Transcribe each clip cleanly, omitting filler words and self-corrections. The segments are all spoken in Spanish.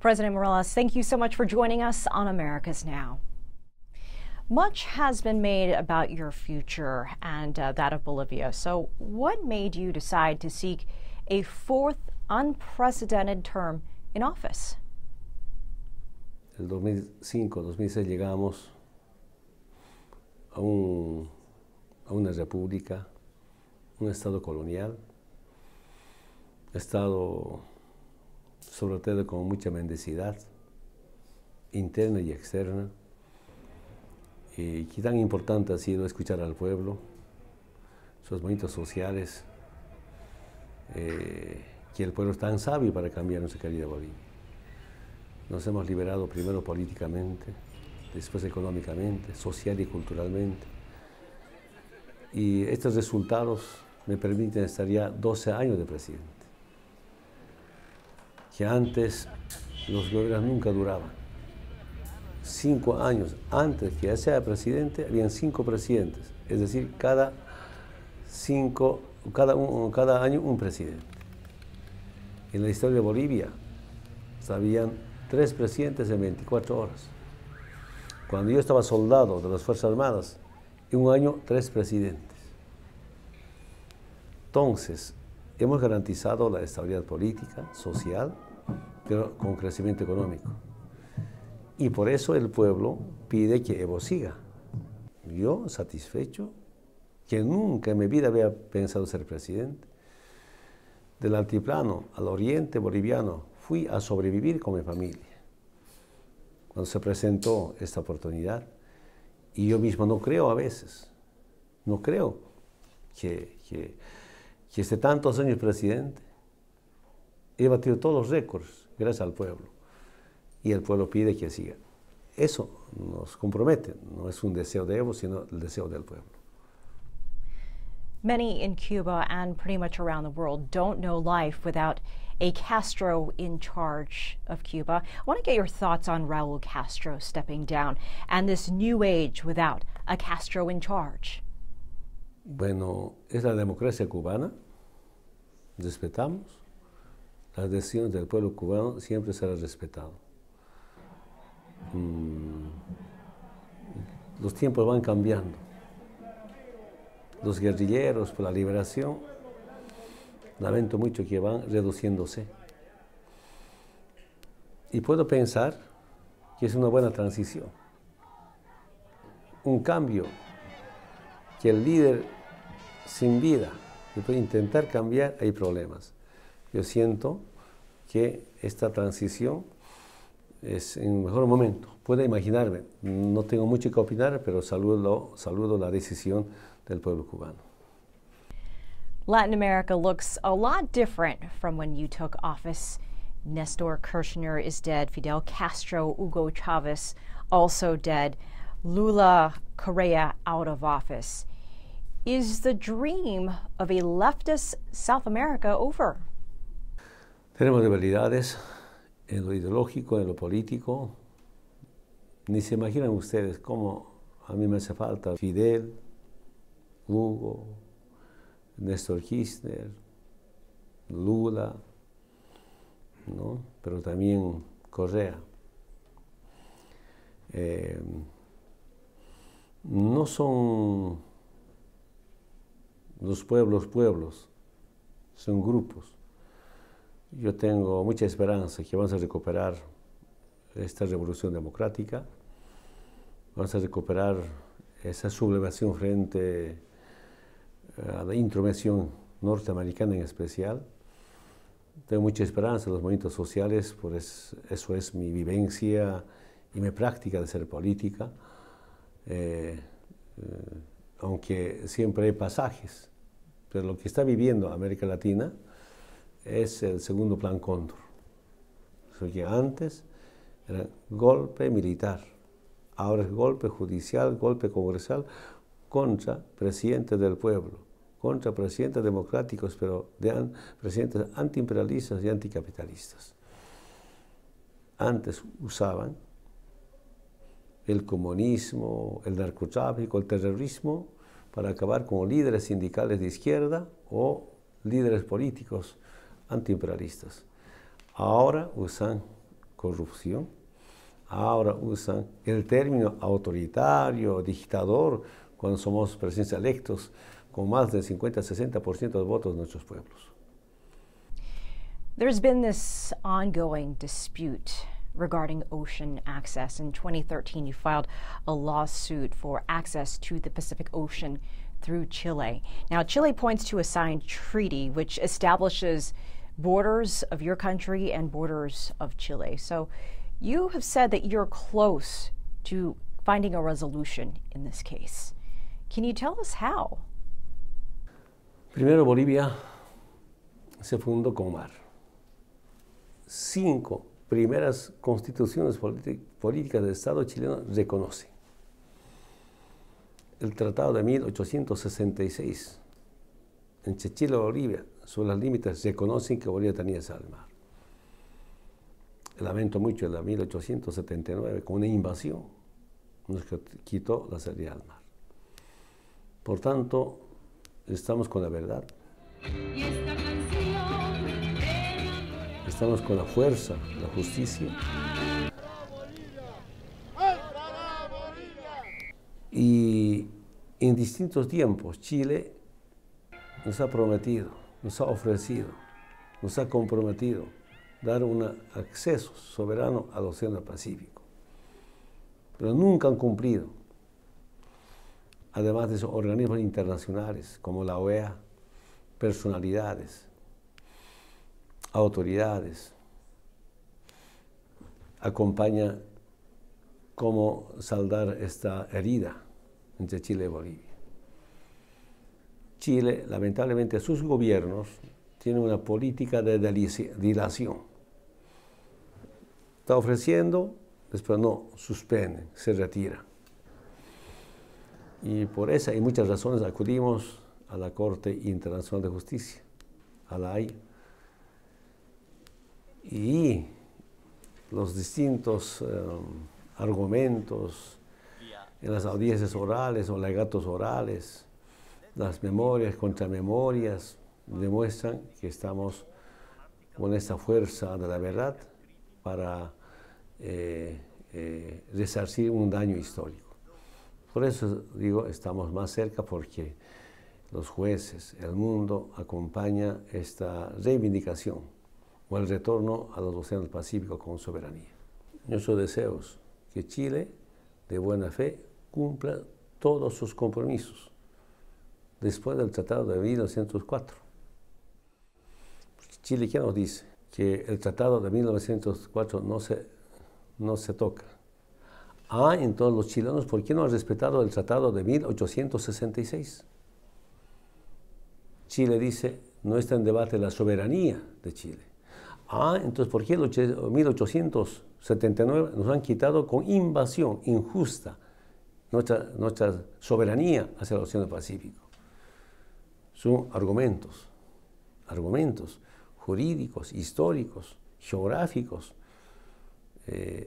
President Morales, thank you so much for joining us on Americas Now. Much has been made about your future and that of Bolivia. So what made you decide to seek a fourth unprecedented term in office? El 2005-2006 llegamos a una república, un estado colonial, estado sobre todo con mucha mendicidad interna y externa. Y qué tan importante ha sido escuchar al pueblo, sus movimientos sociales, que el pueblo es tan sabio para cambiar nuestra querida Bolivia. Nos hemos liberado primero políticamente, después económicamente, social y culturalmente. Y estos resultados me permiten estar ya 12 años de presidente, que antes los gobiernos nunca duraban. 5 años antes que sea presidente, habían 5 presidentes, es decir, cada año un presidente. En la historia de Bolivia, habían 3 presidentes en 24 horas. Cuando yo estaba soldado de las Fuerzas Armadas, en un año 3 presidentes. Entonces, hemos garantizado la estabilidad política, social, pero con crecimiento económico. Y por eso el pueblo pide que Evo siga. Yo, satisfecho, que nunca en mi vida había pensado ser presidente. Del altiplano al oriente boliviano fui a sobrevivir con mi familia. Cuando se presentó esta oportunidad, y yo mismo no creo a veces, no creo que esté tantos años presidente. He batido todos los récords gracias al pueblo. Y el pueblo pide que siga. Eso nos compromete. No es un deseo de Evo, sino el deseo del pueblo. Many in Cuba and pretty much around the world don't know life without a Castro in charge of Cuba. I want to get your thoughts on Raúl Castro stepping down and this new age without a Castro in charge. Bueno, es la democracia cubana. Respetamos. Las decisiones del pueblo cubano siempre serán respetadas. Los tiempos van cambiando. Los guerrilleros por la liberación, lamento mucho que van reduciéndose. Y puedo pensar que es una buena transición. Un cambio que el líder sin vida, que puede intentar cambiar, hay problemas. Yo siento que esta transición es en un mejor momento. Puedo imaginarme, no tengo mucho que opinar, pero saludo la decisión del pueblo cubano. Latin America looks a lot different from when you took office. Néstor Kirchner is dead, Fidel Castro, Hugo Chavez also dead, Lula, Correa out of office. Is the dream of a leftist South America over? Tenemos debilidades en lo ideológico, en lo político. Ni se imaginan ustedes cómo a mí me hace falta Fidel, Hugo, Néstor Kirchner, Lula, ¿no? Pero también Correa. No son los pueblos, son grupos. Yo tengo mucha esperanza que vamos a recuperar esta revolución democrática, vamos a recuperar esa sublevación frente a la intromisión norteamericana en especial. Tengo mucha esperanza en los movimientos sociales, pues eso es mi vivencia y mi práctica de ser política, aunque siempre hay pasajes, pero lo que está viviendo América Latina es el segundo Plan Cóndor. Que antes era golpe militar, ahora es golpe judicial, golpe congresal, contra presidentes del pueblo, contra presidentes democráticos, pero presidentes antiimperialistas y anticapitalistas. Antes usaban el comunismo, el narcotráfico, el terrorismo para acabar con líderes sindicales de izquierda o líderes políticos antiimperialistas. Ahora usan corrupción. Ahora usan el término autoritario, dictador, cuando somos presidentes electos con más del 50-60% de votos de nuestros pueblos. There's been this ongoing dispute regarding ocean access. In 2013, you filed a lawsuit for access to the Pacific Ocean through Chile. Now, Chile points to a signed treaty which establishes borders of your country and borders of Chile. So you have said that you're close to finding a resolution in this case. Can you tell us how? Primero, Bolivia se fundó con mar. 5 primeras constituciones políticas del Estado chileno reconocen el Tratado de 1866 entre Chile y Bolivia sobre los límites, reconocen que Bolivia tenía esa al mar. Lamento mucho el de 1879, con una invasión nos quitó la salida al mar. Por tanto, estamos con la verdad. Estamos con la fuerza, la justicia. Y en distintos tiempos Chile nos ha prometido, nos ha ofrecido, nos ha comprometido dar un acceso soberano al Océano Pacífico. Pero nunca han cumplido. Además de esos organismos internacionales como la OEA, personalidades, autoridades, acompaña cómo saldar esta herida entre Chile y Bolivia. Chile, lamentablemente, sus gobiernos tienen una política de dilación. Está ofreciendo, después no, suspenden, se retira. Y por esa y muchas razones acudimos a la Corte Internacional de Justicia, a la Haya. Y los distintos argumentos en las audiencias orales o alegatos orales, las memorias, contramemorias, demuestran que estamos con esta fuerza de la verdad para resarcir un daño histórico. Por eso digo, estamos más cerca porque los jueces, el mundo acompaña esta reivindicación o el retorno a los océanos Pacíficos con soberanía. Nuestro deseo es que Chile, de buena fe, cumpla todos sus compromisos después del Tratado de 1904. Chile, ¿qué nos dice? Que el Tratado de 1904 no se toca. Ah, entonces los chilenos, ¿por qué no han respetado el Tratado de 1866? Chile dice, no está en debate la soberanía de Chile. Ah, entonces, ¿por qué en 1879 nos han quitado con invasión injusta nuestra soberanía hacia el Océano Pacífico? Son argumentos jurídicos, históricos, geográficos,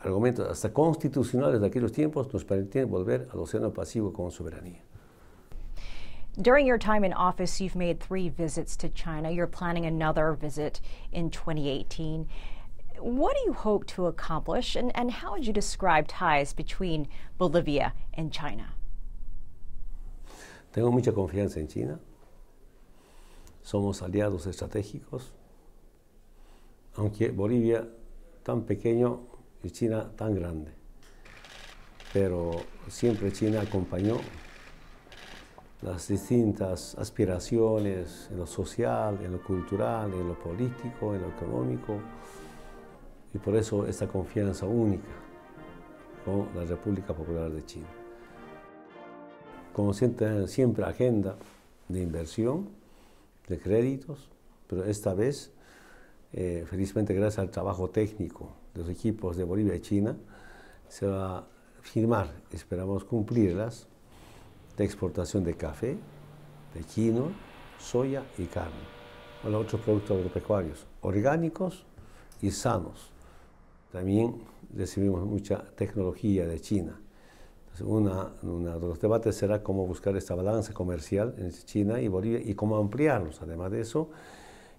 argumentos hasta constitucionales de aquellos tiempos nos permiten volver al Océano Pacífico con soberanía. During your time in office, you've made 3 visits to China. You're planning another visit in 2018. What do you hope to accomplish, and how would you describe ties between Bolivia and China? Tengo mucha confianza en China. Somos aliados estratégicos. Aunque Bolivia tan pequeño y China tan grande. Pero siempre China acompañó las distintas aspiraciones en lo social, en lo cultural, en lo político, en lo económico, y por eso esta confianza única con la República Popular de China. Como siempre, agenda de inversión, de créditos, pero esta vez, felizmente gracias al trabajo técnico de los equipos de Bolivia y China, se va a firmar, esperamos cumplirlas, de exportación de café, de quinoa, soya y carne, o los otros productos agropecuarios, orgánicos y sanos. También recibimos mucha tecnología de China. Entonces, uno de los debates será cómo buscar esta balanza comercial entre China y Bolivia y cómo ampliarlos. Además de eso,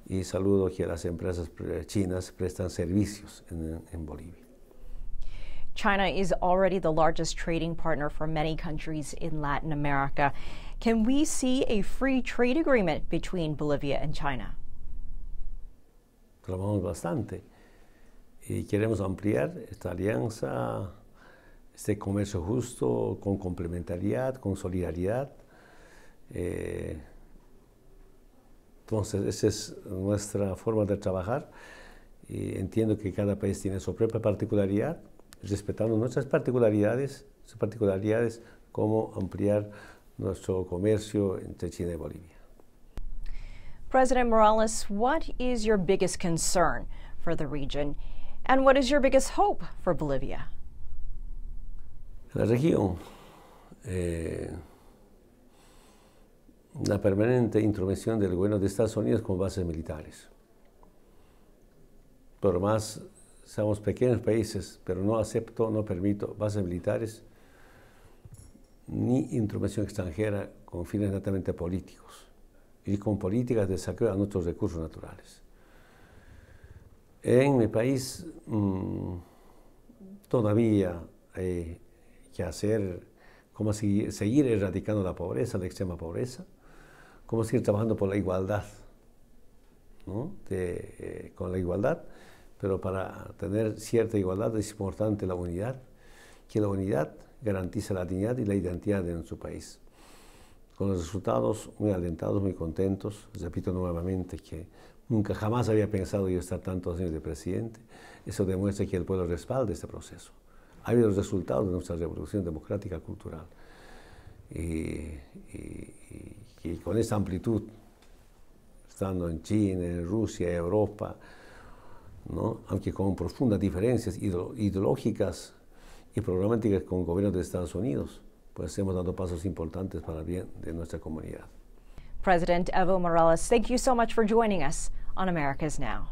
y saludo que las empresas chinas prestan servicios en Bolivia. China is already the largest trading partner for many countries in Latin America. Can we see a free trade agreement between Bolivia and China? Trabajamos bastante y queremos ampliar esta alianza, este comercio justo, con complementariedad, con solidaridad. Entonces, esa es nuestra forma de trabajar. Y entiendo que cada país tiene su propia particularidad, respetando nuestras particularidades, como ampliar nuestro comercio entre China y Bolivia. President Morales, what is your biggest concern for the region, and what is your biggest hope for Bolivia? La región, la permanente intromisión del gobierno de Estados Unidos con bases militares. Por más, somos pequeños países, pero no acepto, no permito bases militares ni intromisión extranjera con fines netamente políticos y con políticas de saqueo a nuestros recursos naturales. En mi país todavía hay que hacer, cómo seguir erradicando la pobreza, la extrema pobreza, cómo seguir trabajando por la igualdad, ¿no? Con la igualdad, pero para tener cierta igualdad es importante la unidad, que la unidad garantiza la dignidad y la identidad de nuestro país. Con los resultados muy alentados, muy contentos. Repito nuevamente que nunca jamás había pensado yo estar tantos años de presidente. Eso demuestra que el pueblo respalda este proceso. Ha habido los resultados de nuestra revolución democrática cultural. Y con esta amplitud, estando en China, en Rusia, Europa, ¿no? Aunque con profundas diferencias ideológicas y programáticas con gobiernos de Estados Unidos, pues hemos dado pasos importantes para el bien de nuestra comunidad. President Evo Morales, thank you so much for joining us on Americas Now.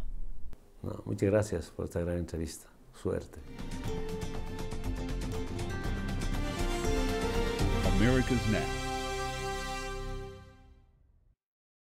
No, muchas gracias por esta gran entrevista. Suerte. Americas Now.